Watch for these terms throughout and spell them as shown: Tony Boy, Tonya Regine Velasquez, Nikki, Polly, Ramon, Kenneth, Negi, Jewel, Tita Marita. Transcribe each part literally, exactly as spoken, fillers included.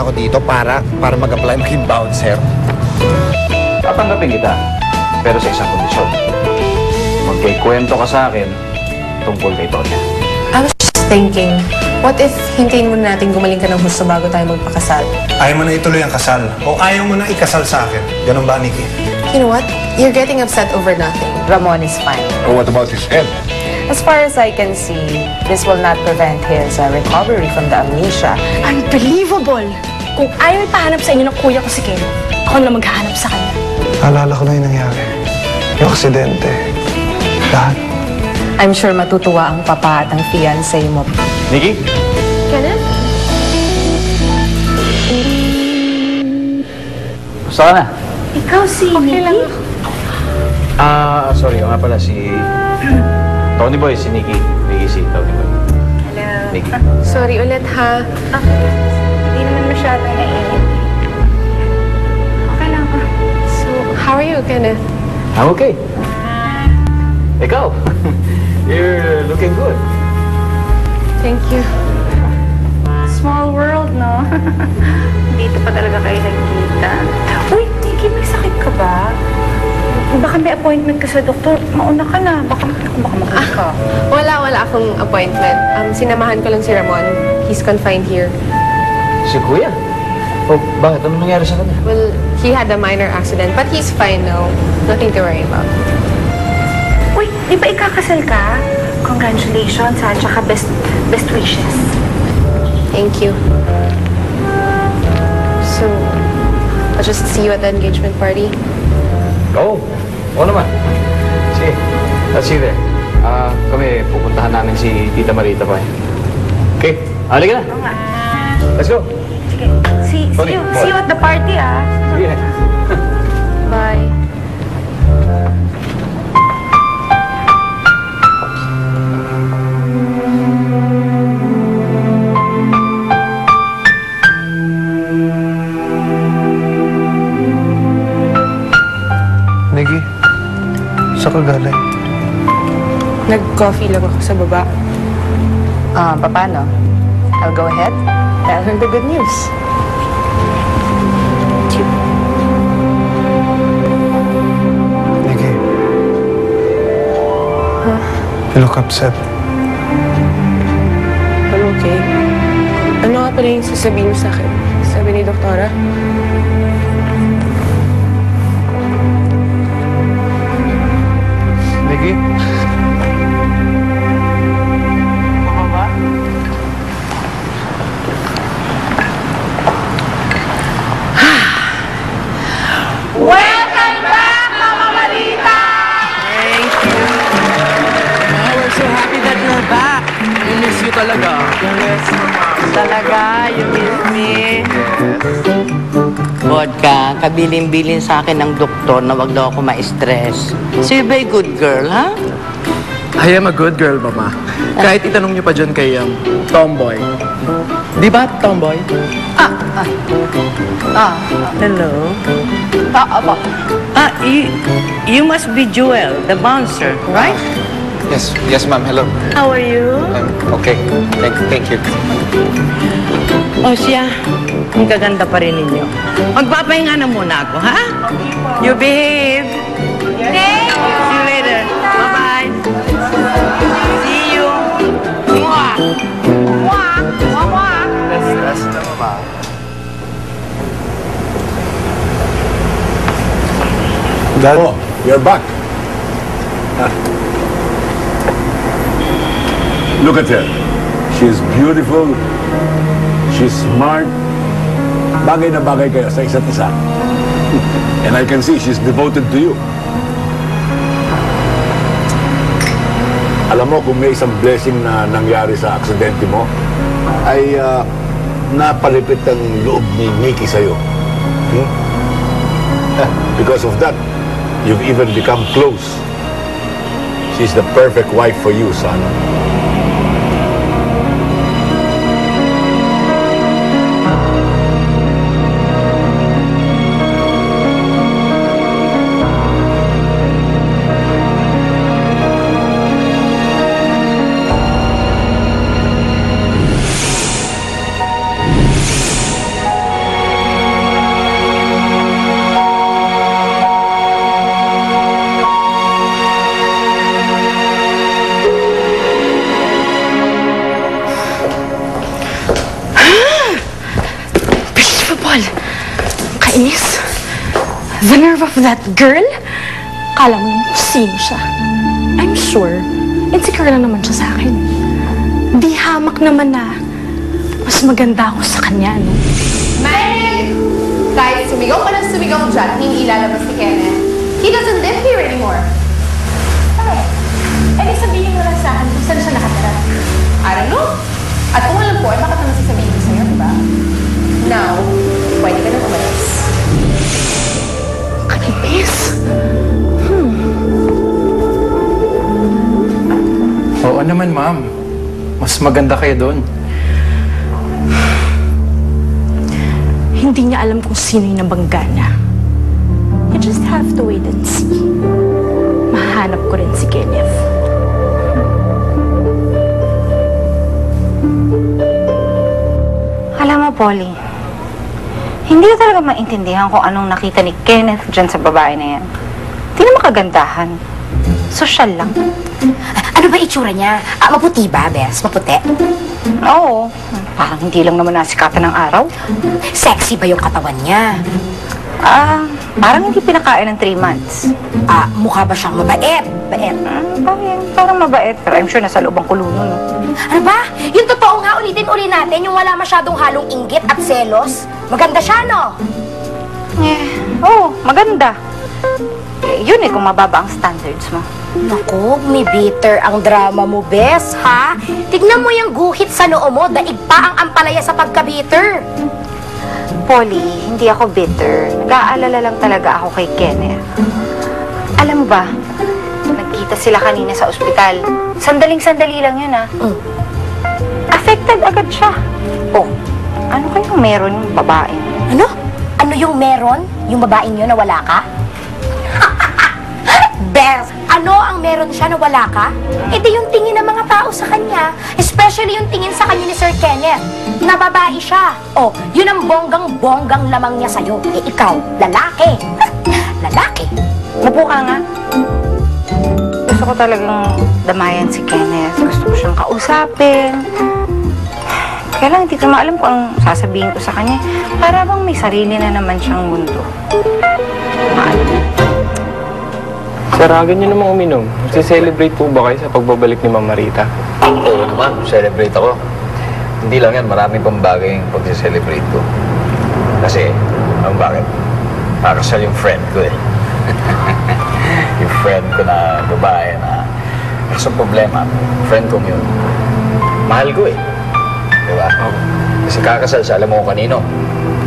ako dito para, para mag-apply maging bouncer. Tatanggapin kita, pero sa isang kondisyon. Magkikwento ka sa akin tungkol kay Tonya. I was just thinking, what if hintayin muna natin gumaling ka ng gusto bago tayo magpakasal? Ayaw mo na ituloy ang kasal, o ayaw mo na ikasal sa akin. Ganun ba, Nikki? You know what? You're getting upset over nothing. Ramon is fine. Oh, what about his head? As far as I can see, this will not prevent his uh, recovery from the amnesia. Unbelievable! Kung ayaw ipahanap sa inyo ng kuya ko si Kenneth, ako na maghahanap sa kanya. Alala ko na yung nangyari. Yung aksidente. Lahat. I'm sure matutuwa ang papa at ang fiancé mo. Nikki? Kenneth? Gusto ka na? Ikaw si okay Nikki? Lang. Ah, sorry. Nga pala si... Tony Boy, si Nikki. Nikki si Tony Boy. Hello. Nikki. Sorry ulit, ha? Okay. Hindi naman masyado naiinip. Okay lang ako. So, how are you, Kenneth? I'm okay. Ikaw? You're looking good. Thank you. Small world, no? Dito pa talaga kayo nagkita. Uy, Nikki, may sakit ka ba? Baka may appointment ka sa doktor. Mauna ka na. Baka, baka makuha ka. Ah, wala, wala akong appointment. Um, sinamahan ko lang si Ramon. He's confined here. Si Kuya? Oh, bakit? Ano nangyari sa kanya? Well, he had a minor accident, but he's fine now. Nothing to worry about. Uy, di ba ikakasal ka? Congratulations, ha? Tsaka best, best wishes. Thank you. So, I'll just see you at the engagement party. Oh, oo naman. Sige, let's see there. Ah, uh, kami pupuntahan namin si Tita Marita pa eh. Okay, halika na. Oo nga. Let's go. Sige, see, see, you, see you at the party ah. Sige. Bye. Kagaling. Nag-coffee lang ako sa baba. Ah, uh, paano? I'll go ahead. Tell her the good news. Nikki. Huh? You look upset. I'm okay. Ano nga pala yung sasabihin sa akin? Sabi ni Doktora? Negi? Ano ba? Welcome back, Mama Marita! Thank you. Oh, we're so happy that you're back. You miss you talaga. Yes, Mama. Talaga, you miss me. Yes. Vodka, kabilin-bilin sa akin ng doktor na wag daw ako ma-stress. So you be a good girl, ha? Huh? I am a good girl, Mama. Kahit itanong niyo pa dyan kay um, Tomboy. Di ba, Tomboy? Ah, ah. Ah, hello. Ah, ah, ah. You, you must be Jewel, the bouncer, right? Yes, yes, ma'am. Hello. How are you? I'm okay. Thank, thank you. Oh, siya. Ang gaganda pa rin ninyo. Magpapahinga na muna ako, ha? Okay, po. You behave. Yes. Thank you. See you later. Bye-bye. See you. Mwah. Mwah. Mwah, mwah. That's, that's the mama. Dad, oh, you're back. Huh? Look at her. She's beautiful. She's smart. Bagay na bagay kayo sa isa't isa. And I can see she's devoted to you. Alam mo, kung may isang blessing na nangyari sa aksidente mo, ay uh, napalipit ang loob ni Nikki sa'yo. Hmm? Because of that, you've even become close. She's the perfect wife for you, son. Sis, the nerve of that girl? Akala mo naman kung sino siya. I'm sure, insecure na naman siya sa akin. Di hamak naman na mas maganda ako sa kanya, no? Meg! Kahit sumigaw ka ng sumigaw dyan, hindi ilalabas ni Kenneth. He doesn't live here anymore. Ay, eh di sabihin mo lang saan kung saan siya nakatara. I don't know. At kung alam ko, ay makatanong siya sabihin ko sa'yo, diba? Now, pwede ka na umalis. Kanipis? Hmm. Oo naman, ma'am. Mas maganda kayo doon. Hindi niya alam kung sino yung nabangga niya. You just have to wait and see. Mahanap ko rin si Kenneth. Alam mo, Polly, hindi ko talaga maintindihan kung anong nakita ni Kenneth dyan sa babae na yan. Hindi naman kagandahan. Sosyal lang. Ano ba itsura niya? Ah, maputi ba, Bes? Maputi? Oo. Parang hindi lang naman nasikatan ng araw. Sexy ba yung katawan niya? Ah, parang hindi pinakain ng three months. Ah, mukha ba siyang mabait? Mabait? Hmm, parang, parang mabait. Pero I'm sure nasa loob ang kulo nun. Ano ba? Yung totoo nga, ulitin-ulit natin, yung wala masyadong halong inggit at selos. Maganda siya, no? Eh, oo, oh, maganda. Eh, yun eh, kung mababa ang standards mo. Naku, may bitter ang drama mo, Bes, ha? Tignan mo yung guhit sa noo mo, daig pa ang ampalaya sa pagka-bitter. Polly, hindi ako bitter. Nag-aalala lang talaga ako kay Kenneth. Alam mo ba, nagkita sila kanina sa ospital. Sandaling-sandali lang yun, ha? Mm. Affected agad siya. Oh, ano kayong meron yung babae? Ano? Ano yung meron? Yung babaeng yun na wala ka? Bes! Ano ang meron siya na wala ka? E di yung tingin ng mga tao sa kanya, especially yung tingin sa kanya ni Sir Kenneth. Nababae siya. O, yun ang bonggang-bonggang lamang niya sa'yo. E ikaw, lalaki. Lalaki. Upo ka nga. Gusto ko talagang damayan si Kenneth. Gusto ko siyang kausapin. Kaya lang, hindi ko maalam kung ang sasabihin ko sa kanya. Para bang may sarili na naman siyang mundo. Maalam. Saragan niyo namang uminom. Mag-celebrate po ba kayo sa pagbabalik ni Mama Rita? Oo naman, celebrate ako. Hindi lang yan, marami pang bagay yung pag-celebrate ko. Kasi, ang bakit? Pakasal yung friend ko eh. Yung friend ko na babae na kasi problema, friend ko yun. Mahal ko eh. Diba? Kasi kakasal sa alam mo kung kanino.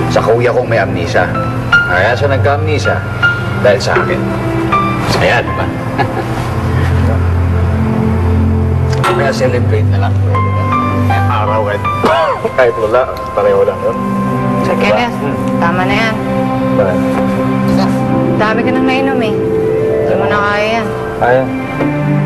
Sa kuya kong may amnesia. Kaya siya nagka-amnesia dahil sa akin. Kaya, di ba? Kaya celebrate na lang. Araw kahit, kahit wala, pareho lang yun. Sir Kenneth, tama na yan. Bakit? Dami ka nang nainom eh. Hindi mo na kaya yan. Kaya?